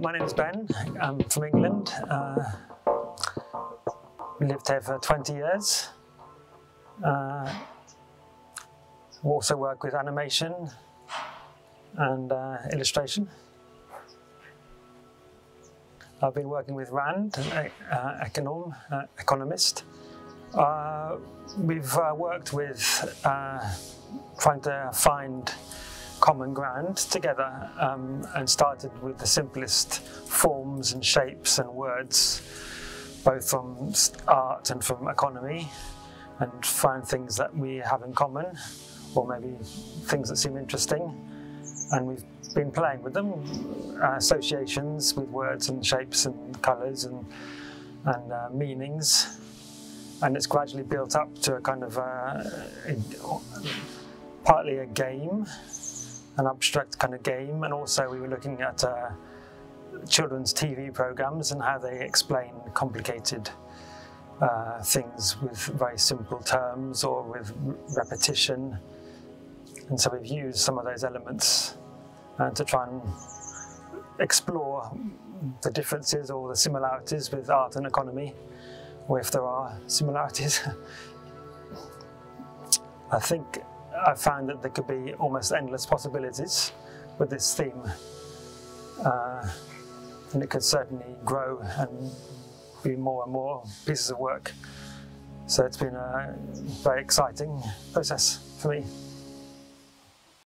My name is Ben. I'm from England. Lived here for 20 years. Also work with animation and illustration. I've been working with Rand, an economist. We've worked with trying to find common ground together, and started with the simplest forms and shapes and words, both from art and from economy, and find things that we have in common, or maybe things that seem interesting. And we've been playing with them, associations with words and shapes and colours and meanings. And it's gradually built up to a kind of partly a game, an abstract kind of game, and also we were looking at children's TV programmes and how they explain complicated things with very simple terms or with repetition. And so we've used some of those elements to try and explore the differences or the similarities with art and economy, or if there are similarities. I think I found that there could be almost endless possibilities with this theme, and it could certainly grow and be more and more pieces of work. So it's been a very exciting process for me.